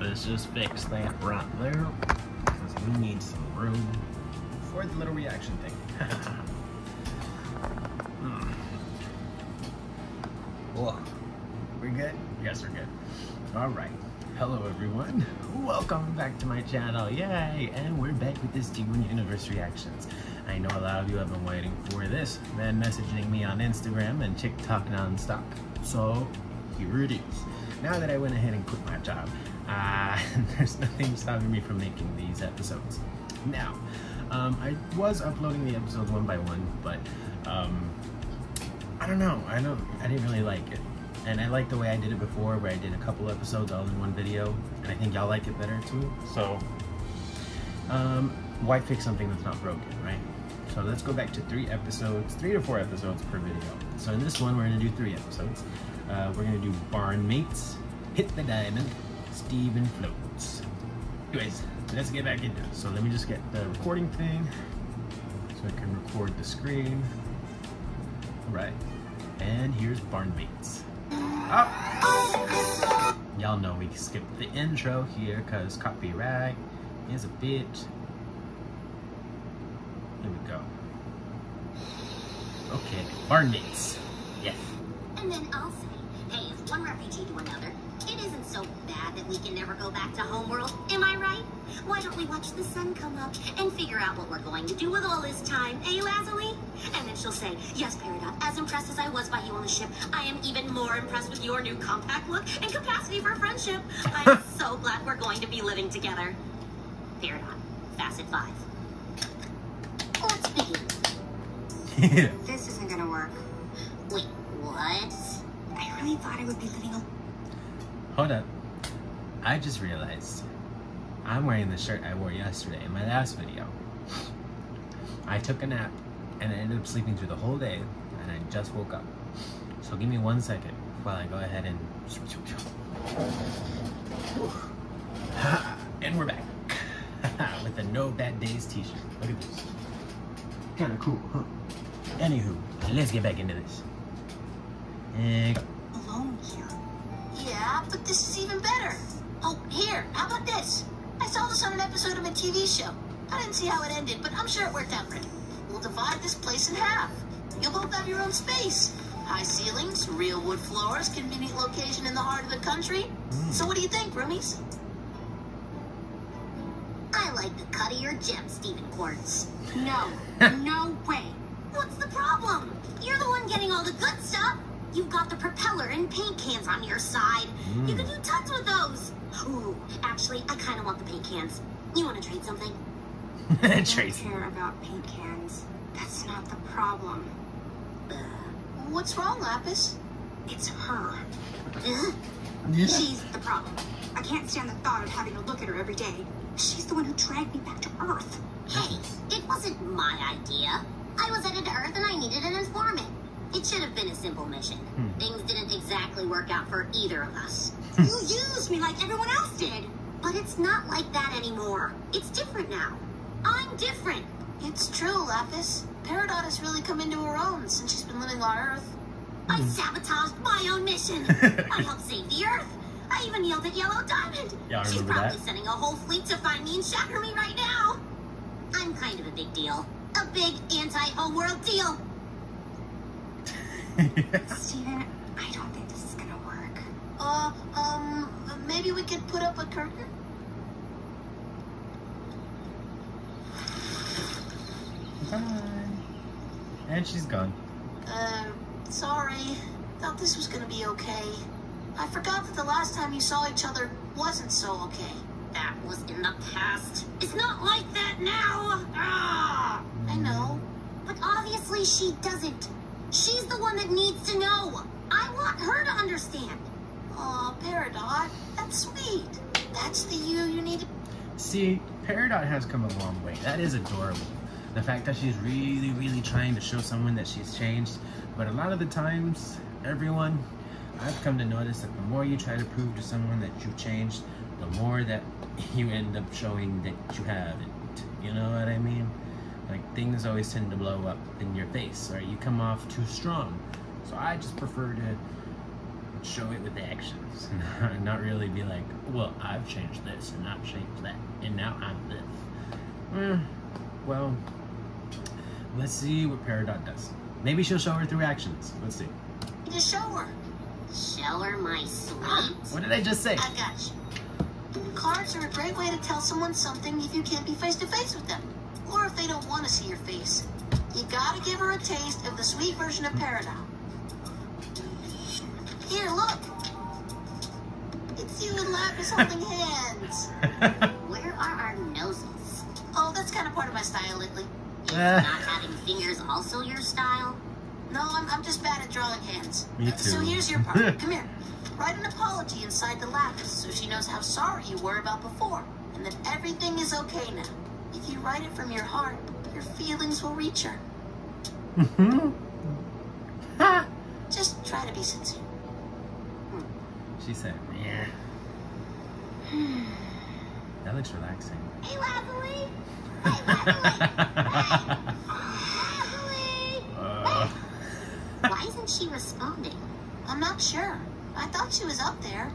Let's just fix that right there, because we need some room for the little reaction thing. Look, we're good? Yes, we're good. Alright, hello everyone. Welcome back to my channel, yay! And we're back with this Steven Universe reactions. I know a lot of you have been waiting for this, been messaging me on Instagram and TikTok non-stop. So, here it is. Now that I went ahead and quit my job, there's nothing stopping me from making these episodes. Now, I was uploading the episodes one by one, but I don't know. I didn't really like it, and I like the way I did it before, where I did a couple episodes all in one video, and I think y'all like it better too. So, why fix something that's not broken, right? So let's go back to 3 to 4 episodes per video. So in this one, we're gonna do 3 episodes. We're gonna do Barn Mates, Hit the Diamond, Steven Floats. Anyways, let's get back into it. So let me just get the recording thing so I can record the screen. All right, and here's Barn Mates. Oh. Y'all know we skipped the intro here because copyright is a bitch. Here we go. Okay, Barn Mates. Yes. And then I'll say, hey, if one refugee to another, it isn't so bad that we can never go back to Homeworld, am I right? Why don't we watch the sun come up and figure out what we're going to do with all this time, eh, Lazuli? And then she'll say, yes, Peridot, as impressed as I was by you on the ship, I am even more impressed with your new compact look and capacity for friendship. I'm so glad we're going to be living together. Peridot, Facet 5. Let's begin. Yeah. This isn't gonna work. Wait. What? I really thought I would be living a... Hold up. I just realized I'm wearing the shirt I wore yesterday in my last video. I took a nap and I ended up sleeping through the whole day and I just woke up. So give me 1 second while I go ahead and... And we're back. With the No Bad Days t-shirt. Look at this. Kinda cool, huh? Anywho, let's get back into this. Alone here. Yeah, but this is even better. Oh, here, how about this? I saw this on an episode of a TV show. I didn't see how it ended, but I'm sure it worked out right. We'll divide this place in half. You'll both have your own space. High ceilings, real wood floors, convenient location in the heart of the country. So what do you think, roomies? I like the cut of your gem, Steven Quartz. No, no way. What's the problem? You're the one getting all the good stuff. You've got the propeller and paint cans on your side. You can do tons with those. Ooh, actually, I kind of want the paint cans. You want to trade something? I don't care about paint cans. That's not the problem. What's wrong, Lapis? It's her. She's the problem. I can't stand the thought of having to look at her every day. She's the one who dragged me back to Earth. Hey, it wasn't my idea. I was headed to Earth and I needed an informant. It should have been a simple mission. Things didn't exactly work out for either of us. You used me like everyone else did. But it's not like that anymore. It's different now. I'm different. It's true, Lapis. Peridot has really come into her own since she's been living on Earth. I sabotaged my own mission. I helped save the Earth. I even yelled at Yellow Diamond. Yeah, she's probably sending a whole fleet to find me and shatter me right now. I'm kind of a big deal. A big anti-Homeworld deal. Steven, I don't think this is gonna work. Maybe we could put up a curtain? Bye. And she's gone. Sorry. Thought this was gonna be okay. I forgot that the last time you saw each other wasn't so okay. That was in the past. It's not like that now! Ah! I know. But obviously she doesn't. She's the one that needs to know. I want her to understand. Aw, Peridot, that's sweet. That's the you need to... See, Peridot has come a long way. That is adorable. The fact that she's really, really trying to show someone that she's changed. But a lot of the times, everyone, I've come to notice that the more you try to prove to someone that you've changed, the more that you end up showing that you haven't. You know what I mean? Like, things always tend to blow up in your face, or you come off too strong. So I just prefer to show it with the actions, and not really be like, well, I've changed this and I've changed that and now I'm this. Well, let's see what Peridot does. Maybe she'll show her through actions. Let's see. Just show her. Show her, my sweet. What did I just say? I got you. Cards are a great way to tell someone something if you can't be face to face with them, or if they don't want to see your face. You gotta give her a taste of the sweet version of Peridot. Here, look. It's you and Lapis holding hands. Where are our noses? Oh, that's kind of part of my style lately. Is not having fingers also your style? No, I'm just bad at drawing hands. Me too. So here's your part. Come here. Write an apology inside the Lapis so she knows how sorry you were about before and that everything is okay now. If you write it from your heart, your feelings will reach her. Just try to be sincere. She said, yeah. That looks relaxing. Hey, Lazuli! Hey, Lazuli! Hey, Lazuli! Why isn't she responding? I'm not sure. I thought she was up there.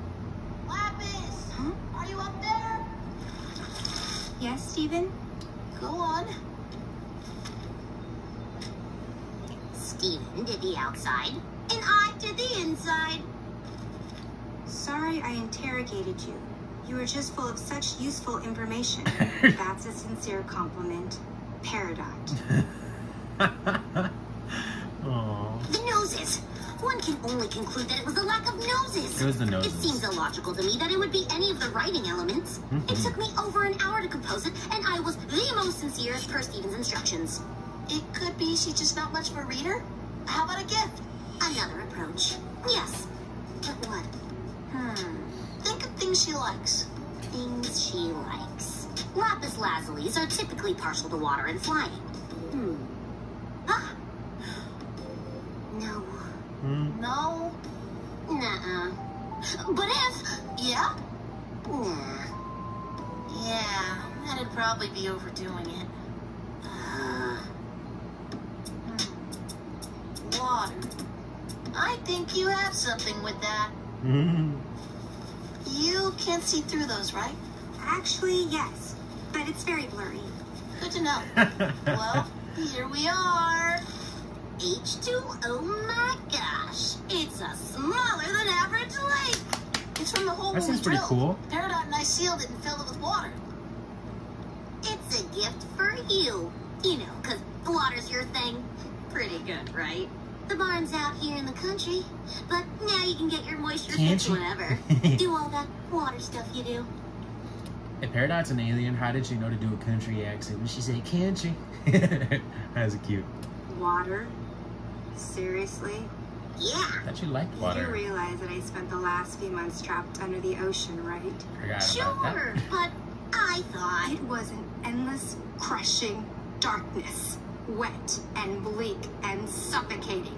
Lapis! Huh? Are you up there? Yes, Steven? Go on. Steven did the outside, and I did the inside. Sorry I interrogated you. You were just full of such useful information. That's a sincere compliment. Peridot. The noses. One can only conclude that it was the lack of noses. It was the noses. It seems illogical to me that it would be any of the writing elements. It took me over an hour to compose it, and I was the most sincere as per Steven's instructions. It could be she's just not much of a reader. How about a gift? Another approach. Yes. But what? Think of things she likes. Things she likes. Lapis Lazulis are typically partial to water and flying. Ah. No. No. Nuh-uh. But if... Yeah? Yeah, that'd probably be overdoing it. Water. I think you have something with that. You can't see through those, right? Actually, yes, but it's very blurry. Good to know. Well, here we are. H2O, my gosh. It's a smaller than average lake. It's from the whole world. That seems pretty cool. Peridot and I sealed it and filled it with water. It's a gift for you. You know, because water's your thing. Pretty good, right? The barn's out here in the country, but now you can get your moisture fix whenever. Do all that water stuff you do. If Peridot's an alien, how did she know to do a country accent when she said, can't she? That was cute. Water? Seriously? Yeah. I thought you liked water. You realize that I spent the last few months trapped under the ocean, right? Sure, but I thought... It was an endless, crushing darkness. Wet and bleak and suffocating.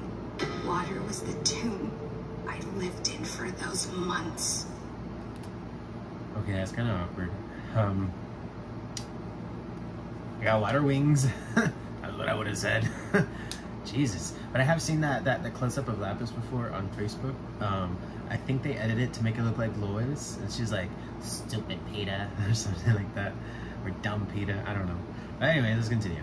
Water was the tomb I lived in for those months. Okay, that's kind of awkward. I got water wings. That's what I would have said. Jesus. But I have seen that close-up of Lapis before on Facebook. I think they edited it to make it look like Lois, and she's like, stupid PETA, or something like that. Or dumb PETA, I don't know. But anyway, let's continue.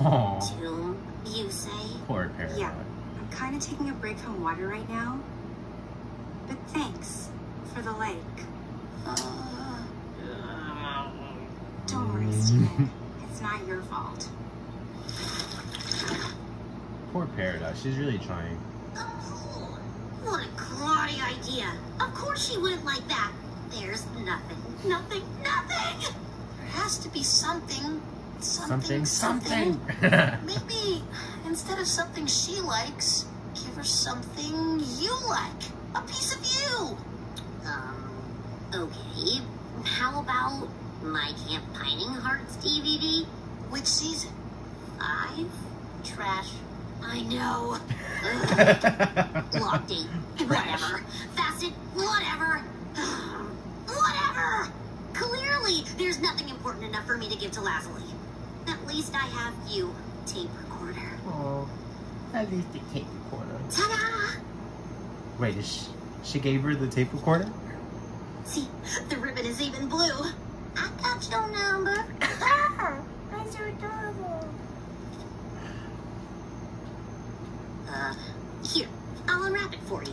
Tomb, you say? Poor Peridot. Yeah, I'm kind of taking a break from water right now. But thanks for the lake. Don't worry, Steven. It's not your fault. Poor Peridot. She's really trying. Oh, what a crotty idea. Of course she wouldn't like that. There's nothing. Nothing. Nothing! There has to be something... Something. Maybe instead of something she likes, give her something you like. A piece of you. Okay. How about my Camp Pining Hearts DVD? Which season? 5? Trash. I know. Log date. Whatever. Facet. Whatever. Whatever. Clearly, there's nothing important enough for me to give to Lazuli. At least I have you, tape recorder. Aww. At least the tape recorder. Ta-da! Wait, she gave her the tape recorder? See, the ribbon is even blue. I got your number. I'm so adorable. Here, I'll unwrap it for you.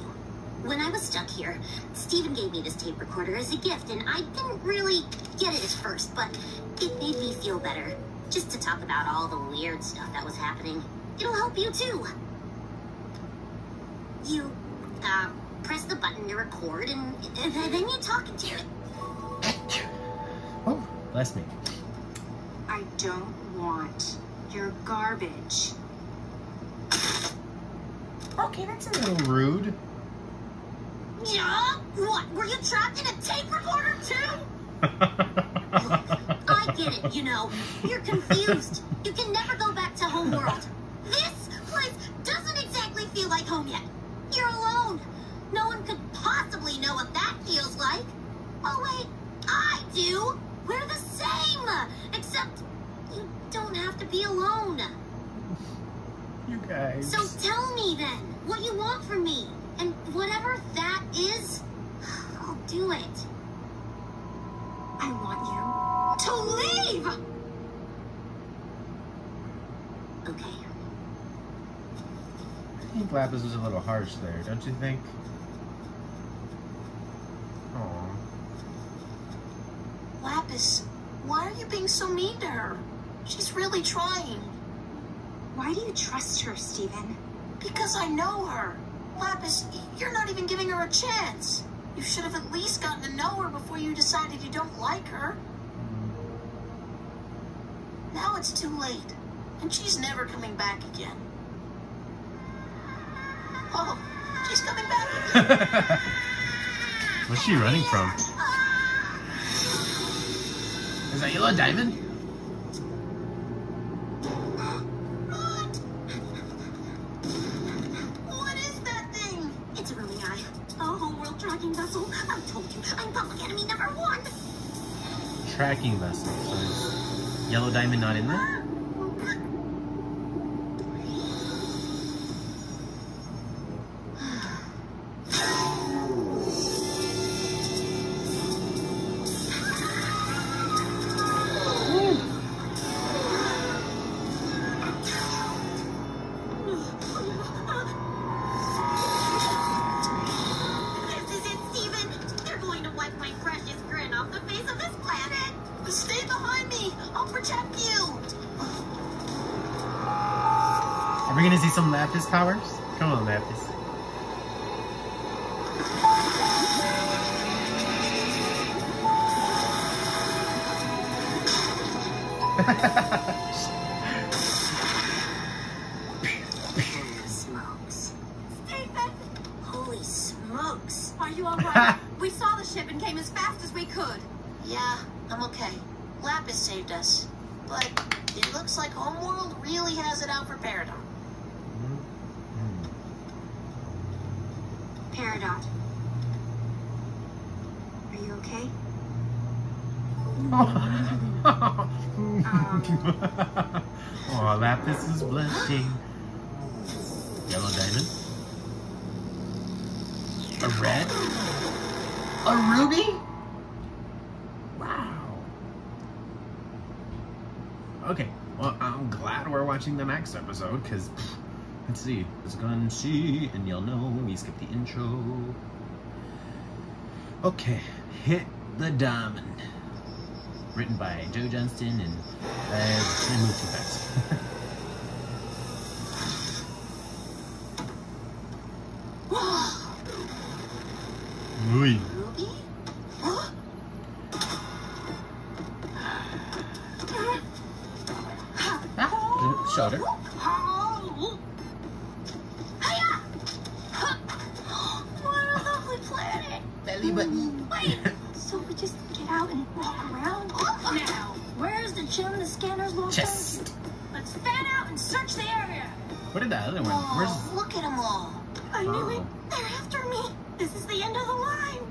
When I was stuck here, Steven gave me this tape recorder as a gift, and I didn't really get it at first, but it made me feel better. Just to talk about all the weird stuff that was happening. It'll help you too. You, press the button to record, and then you talk into it. Oh, bless me. I don't want your garbage. Okay, that's a little rude. Yeah? What? Were you trapped in a tape recorder too? Look, I get it, you know. You're confused. You can never go back to Homeworld. This place doesn't exactly feel like home yet. You're alone. No one could possibly know what that feels like. Oh wait, I do. We're the same. Except you don't have to be alone. You guys. So tell me then what you want from me. And whatever that is, I'll do it. I want you to leave! Okay. I think Lapis was a little harsh there, don't you think? Aww. Lapis, why are you being so mean to her? She's really trying. Why do you trust her, Steven? Because I know her. Lapis, you're not even giving her a chance. You should have at least gotten to know her before you decided you don't like her. Now it's too late, and she's never coming back again. Oh, she's coming back again. What's she running from? Is that Yellow Diamond? Tracking vessel, so Yellow Diamond not in there? Some Lapis powers? Come on, Lapis. Smokes. Steven! Holy smokes. Are you alright? We saw the ship and came as fast as we could. Yeah, I'm okay. Lapis saved us. But it looks like Homeworld really has it out for Peridot. Peridot, are you okay? Oh, Lapis is blushing. Yellow Diamond. A red? A ruby? Wow. Okay, well, I'm glad we're watching the next episode, because... Let's see, let's go and see, and you'll know when we skip the intro. Okay, Hit the Diamond. Written by Joe Johnston and I moved too fast. Ruby? Huh? Ah, shoulder. Chest. Let's fan out and search the area. Where did that other one? Where's... Look at them all. I knew it. They're after me. This is the end of the line.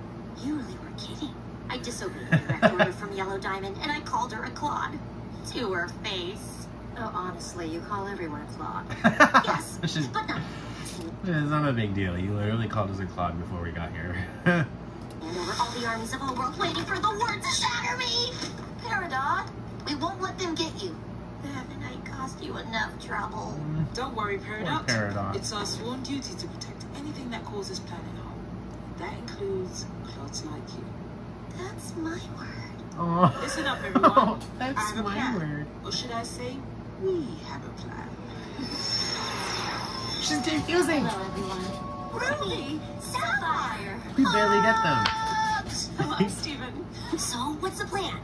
You really were kidding. I disobeyed that order from Yellow Diamond, and I called her a clod. To her face. Oh, honestly, you call everyone a clog. Yes, which is, but not. It's not a big deal. You literally called us a clog before we got here. And there were all the armies of Homeworld waiting for the word to shatter me! Peridot, we won't let them get you. That night cost you enough trouble. Don't worry, Peridot. It's our sworn duty to protect anything that causes planet harm. That includes clods like you. That's my word. Oh. Listen up, everyone. Oh, that's my word. Or should I say, we have a plan. She's confusing. Hello, everyone. Ruby, Sapphire. We barely get them. Hello, Steven. So, what's the plan?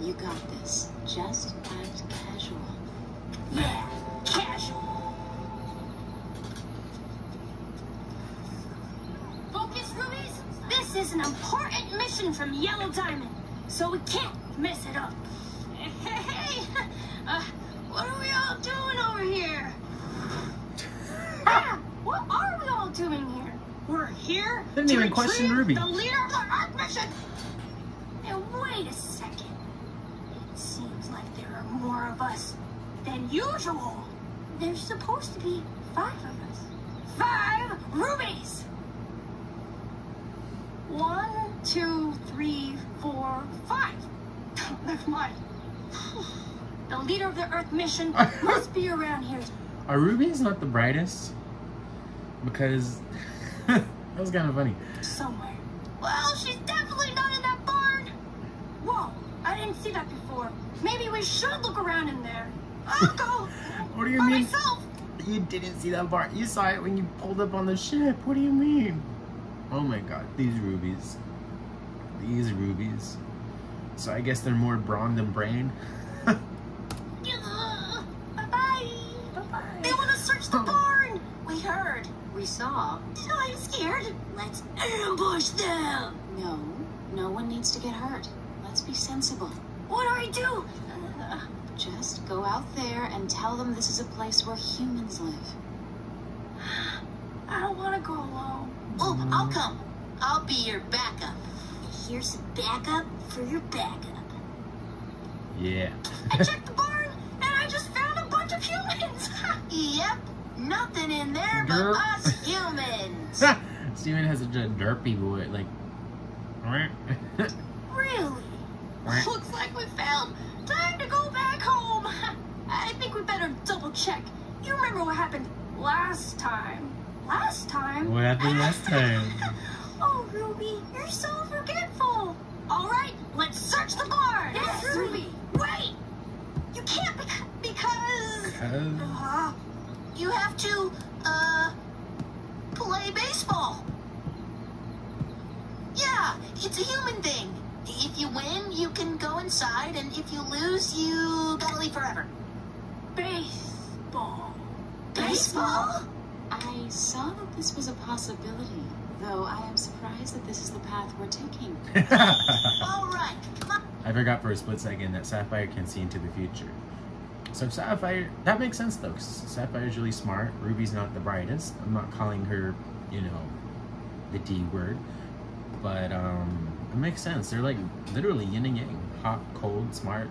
You got this. Just act casual. Yeah, casual. Focus, Rubies. This is an important mission from Yellow Diamond, so we can't mess it up. Hey, what are we all doing over here? What are we all doing here? We're here didn't to even question Ruby, the leader of the Earth mission. Now wait a second. It seems like there are more of us than usual. There's supposed to be 5 of us. 5 Rubies. 1, 2, 3, 4, 5. That's mine. The leader of the Earth mission must be around here. Are Rubies not the brightest? Because that was kind of funny. Somewhere. Well, she's definitely not in that barn. Whoa, I didn't see that before. Maybe we should look around in there. I'll go. What do you mean? Myself. You didn't see that barn. You saw it when you pulled up on the ship. What do you mean? Oh my god, these Rubies. These Rubies. So I guess they're more brawn than brain. Bye-bye. Bye-bye. They want to search the barn! We heard. We saw. I'm scared. Let's ambush them! No. No one needs to get hurt. Let's be sensible. What do I do? Just go out there and tell them this is a place where humans live. I don't want to go alone. Oh, I'll come. I'll be your backup. Here's some backup for your backup. Yeah. I checked the barn, and I just found a bunch of humans. Yep. Nothing in there but us humans. Steven has such a derpy boy, like... Really? Looks like we failed. Time to go back home. I think we better double check. You remember what happened last time. Last time? What happened last time? Oh, Ruby, you're so forgetful. All right, let's search the barn. Yes, Ruby. Wait. You can't because you have to, play baseball. Yeah, it's a human thing. If you win, you can go inside, and if you lose, you gotta leave forever. Baseball. Baseball? I saw that this was a possibility, though I am surprised that this is the path we're taking. Alright, I forgot for a split second that Sapphire can see into the future. So Sapphire, that makes sense though, because Sapphire's really smart, Ruby's not the brightest. I'm not calling her, you know, the D word, but it makes sense. They're like literally yin and yang, hot, cold, smart,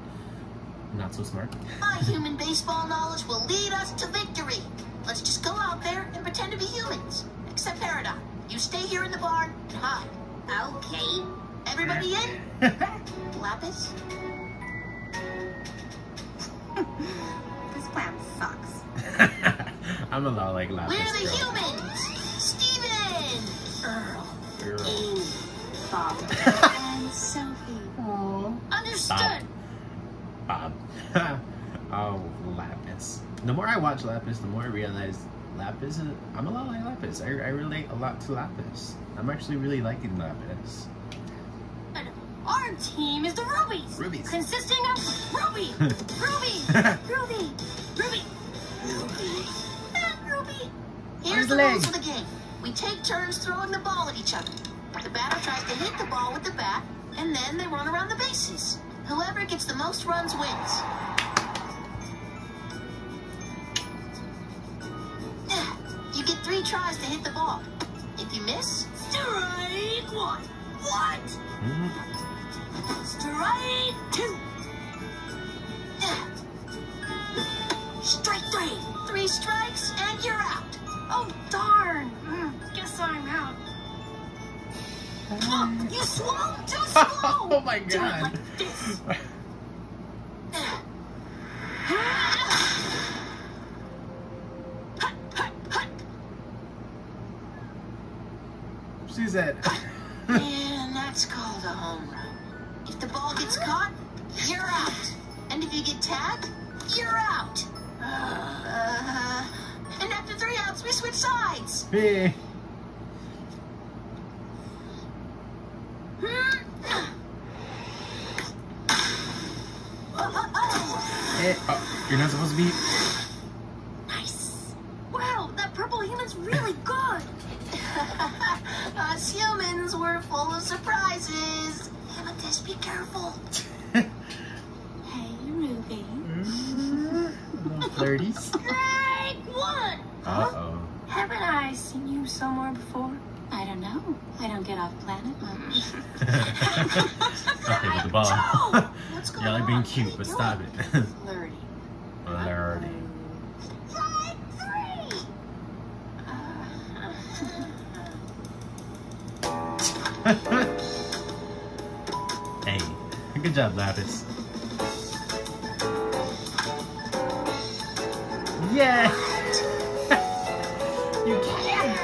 not so smart. My human baseball knowledge will lead us to victory. Let's just go out there and pretend to be humans. Except Peridot. You stay here in the barn and hide. Okay. Everybody in? Lapis? This plan sucks. I'm a lot like Lapis. We're the humans! Steven! Earl. Amy. Bob. And Sophie. Aww. Understood. Bob. Oh, Lapis. The more I watch Lapis, the more I realize Lapis is... I'm a lot like Lapis. I relate a lot to Lapis. I'm actually really liking Lapis. Our team is the Rubies! Rubies. Consisting of Ruby! Ruby! Ruby! Ruby! Ruby! And Ruby! Here's the rules of the game. We take turns throwing the ball at each other. The batter tries to hit the ball with the bat, and then they run around the bases. Whoever gets the most runs wins. Tries to hit the ball. If you miss, strike 1. What? Strike 2. Exactly! 3 strikes and you're out. Oh, darn. Guess I'm out. Look, you swallowed too slow. Oh, my God. Do it like this. She's at. Man, that's called a home run. If the ball gets caught, you're out. And if you get tagged, you're out. And after 3 outs, we switch sides. Hey. Oh, you're not supposed to be. Nice. Wow, that purple human's really good. Us humans were full of surprises. Amethyst, be careful. Hey, Ruby. Flirties. Strike one. Uh-oh. Haven't I seen you somewhere before? I don't know. I don't get off planet much. Okay, with the ball. Y'all are being cute, but stop it. Flirty. Flirty. Strike 3! Hey, good job, Lapis. Yeah! You can't!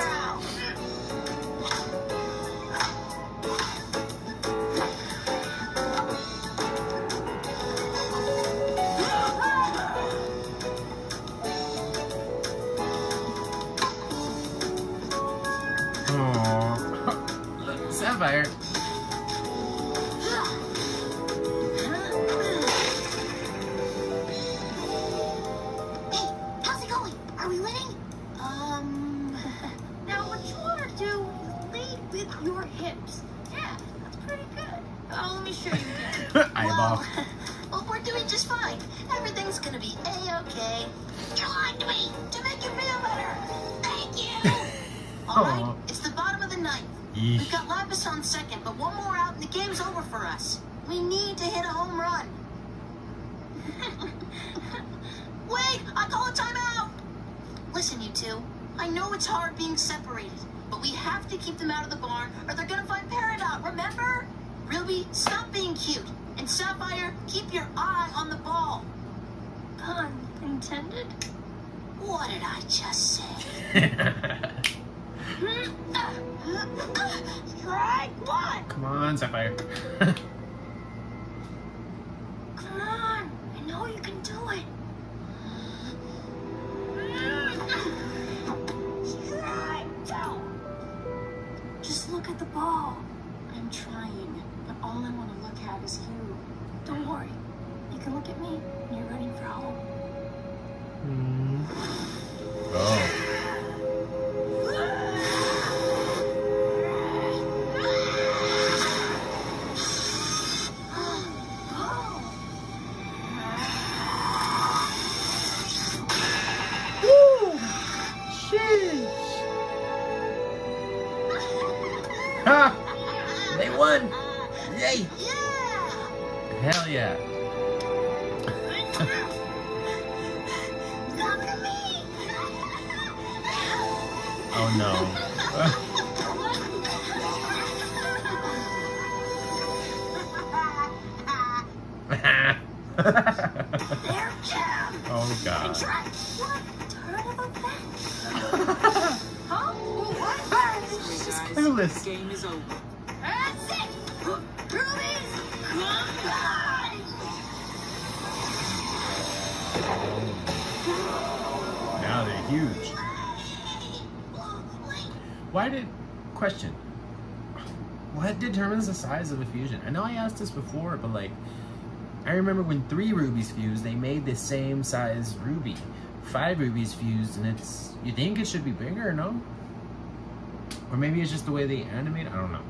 The size of a fusion. I know I asked this before, but like, I remember when 3 rubies fused, they made the same size ruby. 5 rubies fused, and it's, you think it should be bigger, no? Or maybe it's just the way they animate. I don't know.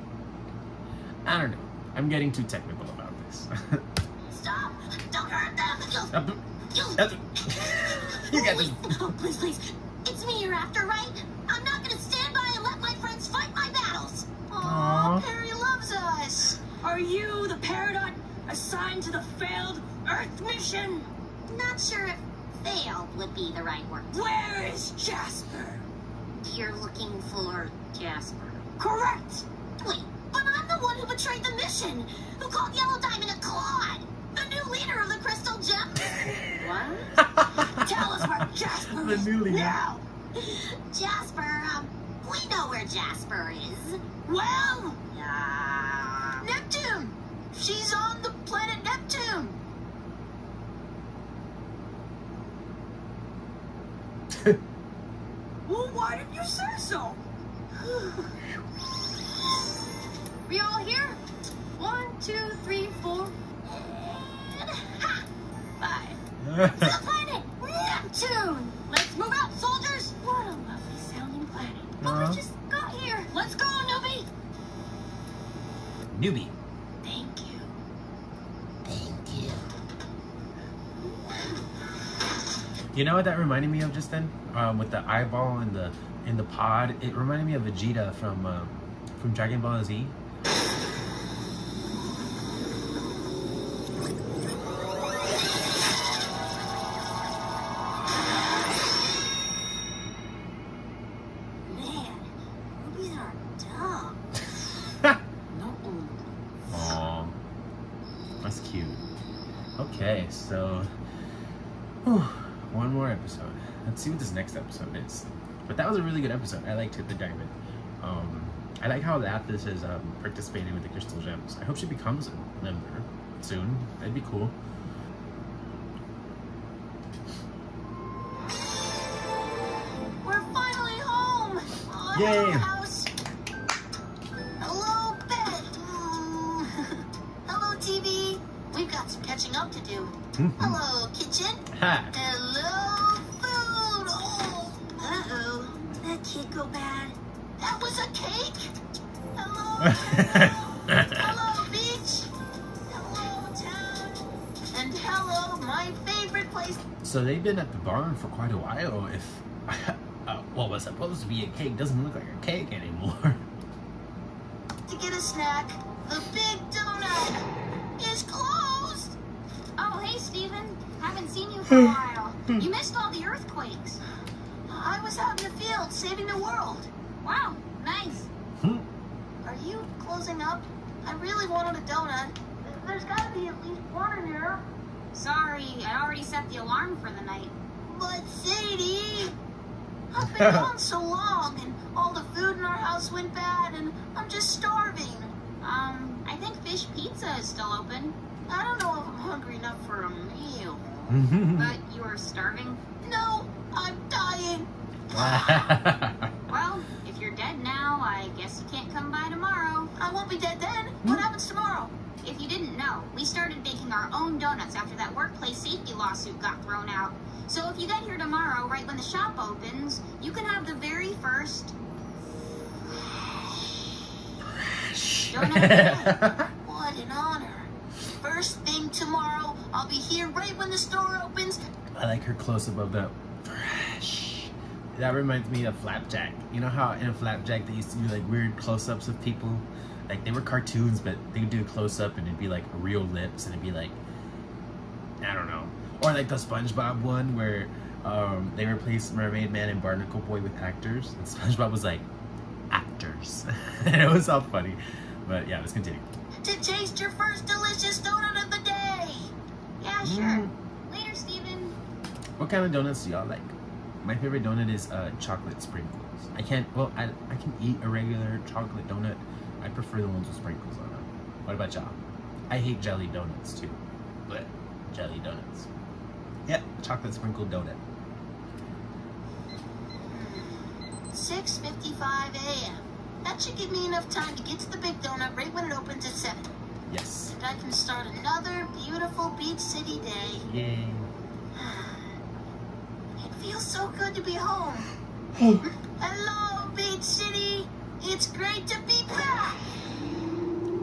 I don't know. I'm getting too technical about this. Stop! Don't hurt them! You got this. Oh, please, please. It's me you're after, right? I'm not gonna stand by and let my friends fight my battles. Aww. Perry loves us. Are you the Peridot assigned to the failed Earth mission? Not sure if failed would be the right word. Where is Jasper? You're looking for Jasper. Correct! Wait, but I'm the one who betrayed the mission! Who called Yellow Diamond a clod! The new leader of the Crystal Gems! What? Tell us where Jasper is now! Jasper, we know where Jasper is. Well, Neptune! She's on the planet Neptune! Well, why didn't you say so? We all here? 1, 2, 3, 4. And ha! 5. To the planet Neptune! Let's move out, soldiers! What a lovely sounding planet. But we just got here. Let's go, newbie! Newbie. Thank you. Thank you. You know what that reminded me of just then? With the eyeball and the in the pod, it reminded me of Vegeta from Dragon Ball Z. Man, movies are dumb. No. Aw, that's cute. Okay, so one more episode. Let's see what this next episode is. But that was a really good episode. I liked Hit the Diamond. I like how Lapis is participating with the Crystal Gems. I hope she becomes a member soon. That'd be cool. We're finally home! Oh, yay! House. Hello, bed! Hello, TV! We've got some catching up to do. Hello, kitchen! Ha. Hello, food! Uh-oh, that can't go bad. That was a cake? Hello, hello, beach. Hello, town. And hello, my favorite place. So they've been at the barn for quite a while if what was supposed to be a cake doesn't look like a cake anymore. To get a snack, the big donut is closed. Oh, hey, Steven. Haven't seen you for a while. You missed all the earthquakes. I was out in the field saving the world. Wow, nice. Are you closing up? I really wanted a donut. There's gotta be at least one in here. Sorry, I already set the alarm for the night. But Sadie, I've been gone so long, and all the food in our house went bad, and I'm just starving. I think Fish Pizza is still open. I don't know if I'm hungry enough for a meal. But you are starving? No, I'm dying. Well, if you're dead now, I guess you can't come by tomorrow. I won't be dead then. What happens tomorrow? If you didn't know, we started baking our own donuts after that workplace safety lawsuit got thrown out. So if you get here tomorrow, right when the shop opens, you can have the very first donut. What an honor. First thing tomorrow, I'll be here right when the store opens. I like her close above that. That reminds me of Flapjack. You know how in Flapjack they used to do like weird close-ups of people? Like they were cartoons, but they would do a close-up and it'd be like real lips and it'd be like, I don't know. Or like the SpongeBob one where they replaced Mermaid Man and Barnacle Boy with actors. And SpongeBob was like, actors. And it was all funny. But yeah, let's continue. To taste your first delicious donut of the day. Yeah, sure. Later, Steven. What kind of donuts do y'all like? My favorite donut is chocolate sprinkles. I can't, well, I can eat a regular chocolate donut. I prefer the ones with sprinkles on them. What about y'all? I hate jelly donuts too, but jelly donuts. Yep, chocolate sprinkled donut. 6:55 a.m. That should give me enough time to get to the big donut right when it opens at 7. Yes. And I can start another beautiful Beach City day. Yay. Feels so good to be home. Hello, Beach City. It's great to be back.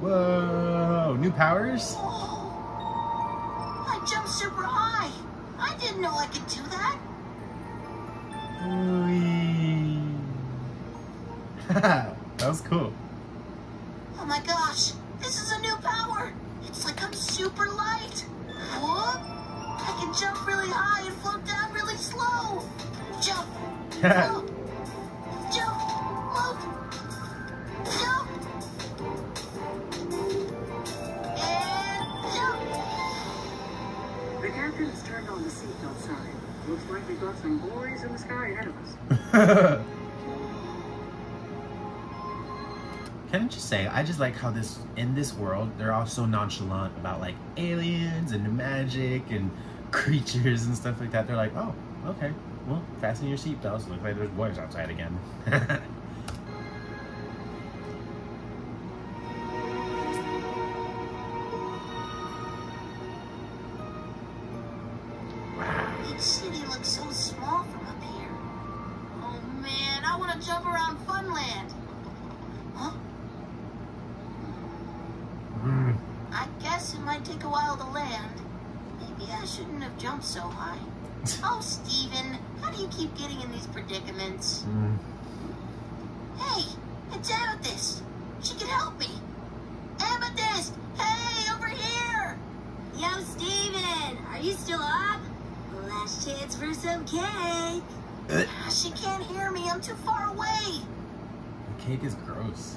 Whoa, new powers? Oh, I jumped super high. I didn't know I could do that. That was cool. Oh my gosh, this is a new power. It's like I'm super light. Whoop. I can jump really high and float down really slow. Jump, float, jump, float, jump, and jump. The captain has turned on the seatbelt sign. Looks like we've got some glories in the sky ahead of us. Can I just say, I just like how this, in this world, they're all so nonchalant about like aliens and magic and creatures and stuff like that. They're like, oh, okay, well, fasten your seatbelts. Looks like there's boys outside again. Beach City looks so small from up here. Oh man, I want to jump around Funland. Huh? I guess it might take a while to land. Maybe I shouldn't have jumped so high. Oh, Steven, how do you keep getting in these predicaments? Hey, it's Amethyst. She can help me. Amethyst, hey, over here. Yo, Steven, are you still up? Last chance for some cake. She can't hear me. I'm too far away. The cake is gross.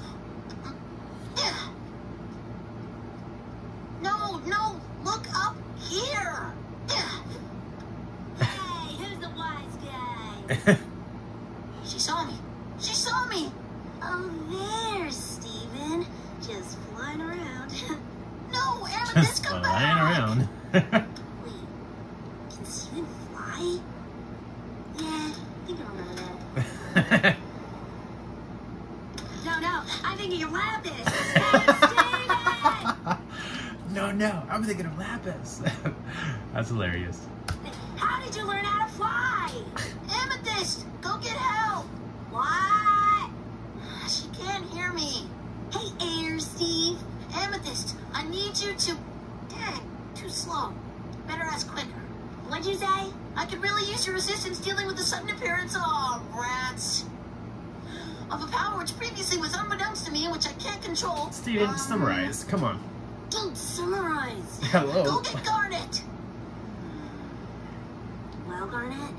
No, no, look up here. Hey, who's the wise guy? She saw me. She saw me. Oh, there's Steven. Just flying around. No, Amethyst, come back. Flying around. Wait, can Steven fly? Yeah, I think I remember that. No, I'm thinking of Lapis. Hey, no, I'm thinking of Lapis. That's hilarious. How did you learn how to fly? Amethyst, go get help. What? She can't hear me. Hey, Air Steve. Amethyst, I need you to... Dang, too slow. Better ask quicker. What'd you say? I could really use your assistance dealing with the sudden appearance. Oh, rats. Of a power which previously was unbeknownst to me and which I can't control. Steven, summarize. Come on. Don't summarize. Hello. Go get Garnet. Well, Garnet?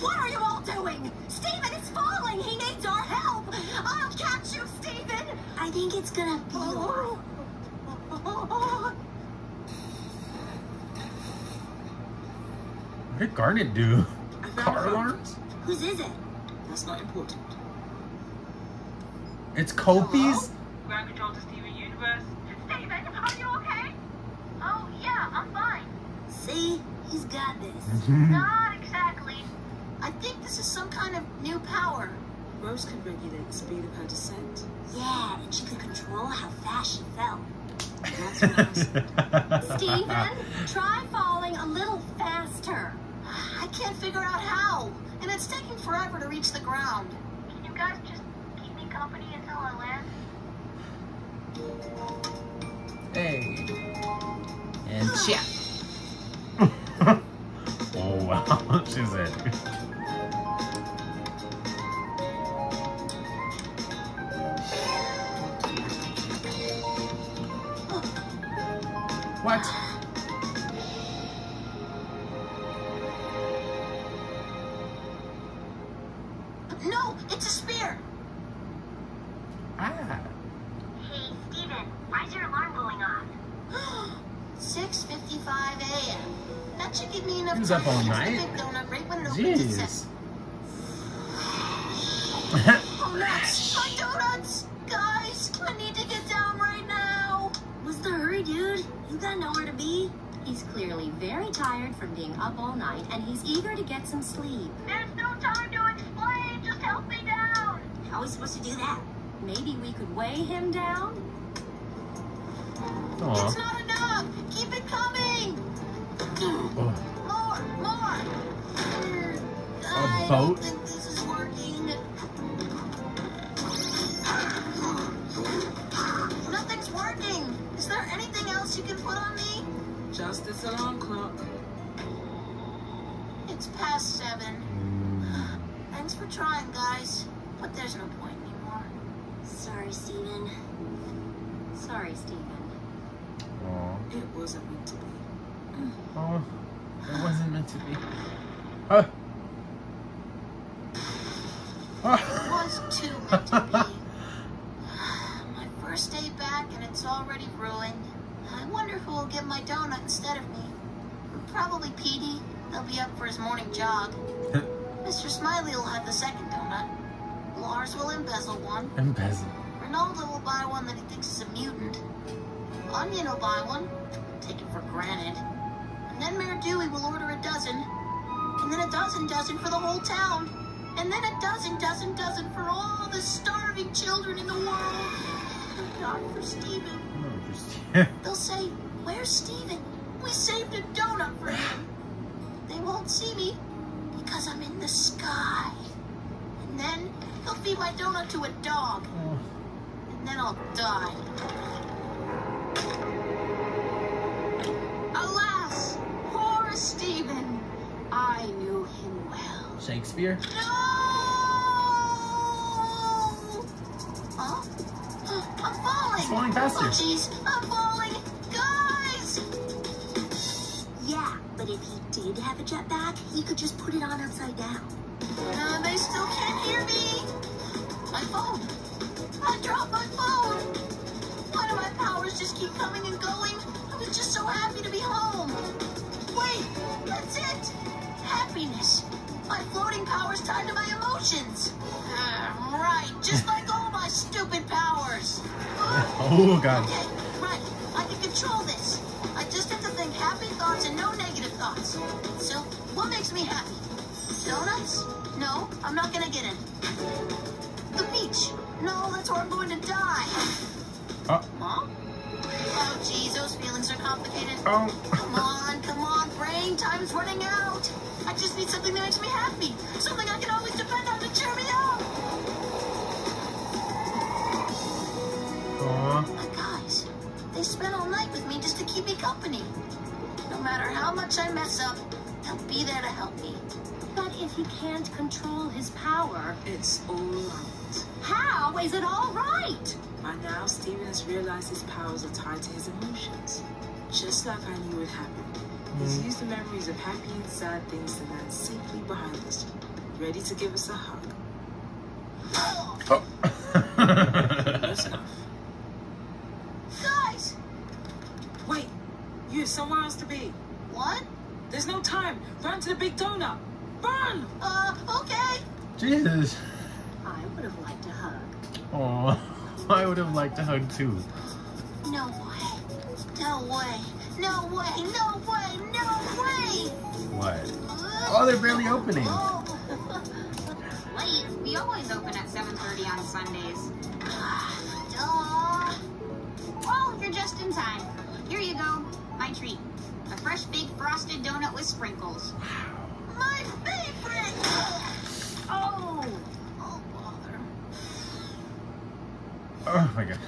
What are you all doing? Steven is falling. He needs our help. I'll catch you, Steven. I think it's gonna be... What did Garnet do? Car alarms? Whose is it? That's not important. It's Kopi's? Ground control to Steven Universe. Steven, are you okay? Oh, yeah, I'm fine. See? He's got this. Not exactly. I think this is some kind of new power. Rose could regulate the speed of her descent. Yeah, and she could control how fast she fell. That's right. Steven, try falling a little faster. I can't figure out how. And it's taking forever to reach the ground. Can you guys just keep me company until I land? Hey. And yeah. Oh, wow. She's it. What? No, it's a spear. Ah. Hey, Steven, why is your alarm going off? 6:55 a.m. That should give me enough time up all night. To donut right when it opens. Oh, nuts. My donuts! Guys, I need to get down right now. What's the hurry, dude? You got nowhere to be. He's clearly very tired from being up all night, and he's eager to get some sleep. There's no time to explain. Just help me down. How are we supposed to do that? Maybe we could weigh him down? Aww. It's not enough. Keep it coming. Oh. More. A boat? I don't think this is working. Nothing's working. Is there anything else you can put on me? Just this alarm clock. It's past 7. Thanks for trying, guys. But there's no point anymore. Sorry, Steven. Aww. It wasn't meant to be. Oh, it wasn't meant to be. Huh? It was too meant to be. My first day back and it's already ruined. I wonder who will get my donut instead of me. Probably Petey. They'll be up for his morning jog. Mr. Smiley will have the second donut. Lars will embezzle one. Embezzle. Ronaldo will buy one that he thinks is a mutant. Onion will buy one. Take it for granted. And then Mayor Dewey will order a dozen. And then a dozen for the whole town. And then a dozen for all the starving children in the world. But not for Steven. They'll say, "Where's Steven? We saved a donut for him." They won't see me because I'm in the sky. And then he'll feed my donut to a dog. Oh. And then I'll die. Alas, poor Steven. I knew him well. Shakespeare? No! Huh? I'm falling. It's falling faster. Oh, jeez. I'm falling. Guys! Yeah, but if he did have a jetpack, he could just put it on upside down. They still can't hear me. My phone. I dropped my phone. Why do my powers just keep coming and going? I was just so happy to be home. Wait, that's it. Happiness. My floating powers tied to my emotions. Right, just like all my stupid powers. Oh, God. Okay, right. I can control this. I just have to think happy thoughts and no negative thoughts. So, what makes me happy? Donuts? No, I'm not gonna get in. The beach? No, that's where I'm going to die. Mom? Oh, geez, those feelings are complicated. Oh. Come on, brain, time's running out. I just need something that makes me happy. Something I can always depend on to cheer me up. My guys, they spent all night with me just to keep me company. No matter how much I mess up, they'll be there to help me. But if he can't control his power, it's all right. How is it all right? By now, Steven has realized his powers are tied to his emotions. Just like I knew would happen. He's used the memories of happy and sad things to land safely behind us, ready to give us a hug. Oh. Close enough. Guys! Wait, you have somewhere else to be. What? There's no time. Run to the big donut. Run! Okay. Jesus. I would have liked to hug. Oh, I would have liked to hug too. No way. No way. No way. No way. No way. What? Oh, they're barely opening. Oh. Late. We always open at 7:30 on Sundays. Duh. Well, you're just in time. Here you go. My treat. A fresh baked frosted donut with sprinkles. Wow. My favorite! Oh, bother. Oh my God.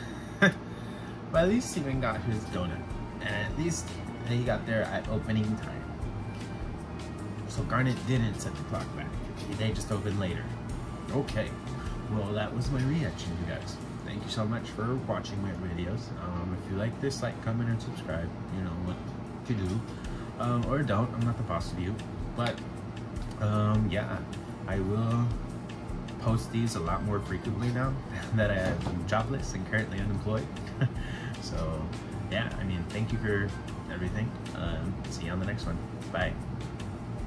But at least Steven got his donut. And at least they got there at opening time. So Garnet didn't set the clock back. They just opened later. Okay. Well, that was my reaction, you guys. Thank you so much for watching my videos. If you like this, like, comment, and subscribe. You know what to do. Or don't. I'm not the boss of you. But, yeah, I will post these a lot more frequently now that I'm jobless and currently unemployed. So, yeah, I mean, thank you for everything. See you on the next one. Bye.